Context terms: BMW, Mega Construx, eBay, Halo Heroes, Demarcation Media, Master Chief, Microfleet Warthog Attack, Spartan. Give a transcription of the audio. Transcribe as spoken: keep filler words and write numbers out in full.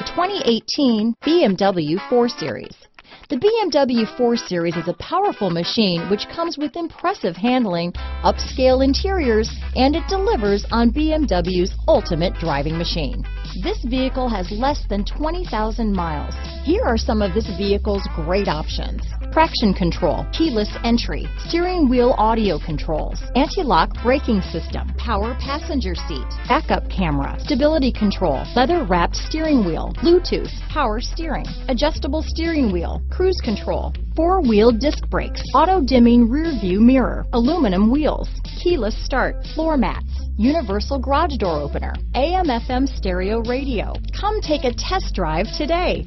The twenty eighteen B M W four series. The B M W four series is a powerful machine which comes with impressive handling, upscale interiors, and it delivers on B M W's ultimate driving machine. This vehicle has less than twenty thousand miles. Here are some of this vehicle's great options: traction control, keyless entry, steering wheel audio controls, anti-lock braking system, power passenger seat, backup camera, stability control, leather-wrapped steering wheel, Bluetooth, power steering, adjustable steering wheel, cruise control, four-wheel disc brakes, auto-dimming rear-view mirror, aluminum wheels, keyless start, floor mats, universal garage door opener, A M F M stereo radio. Come take a test drive today.